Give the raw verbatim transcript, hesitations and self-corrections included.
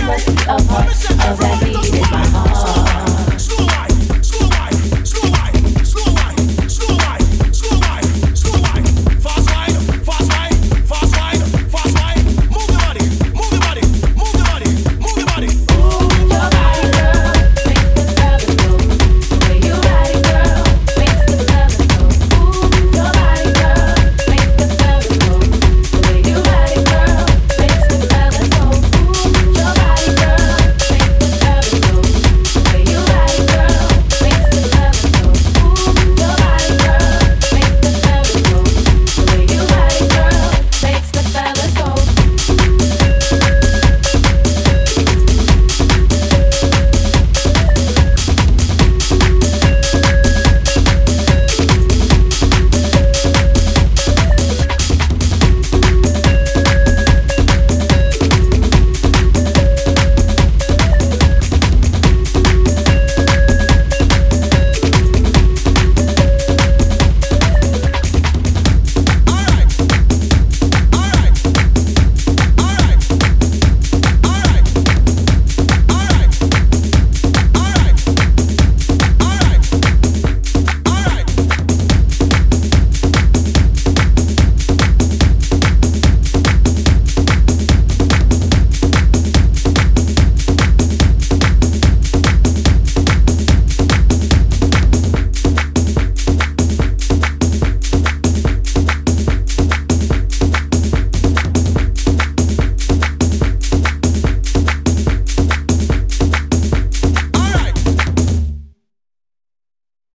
you must be a part.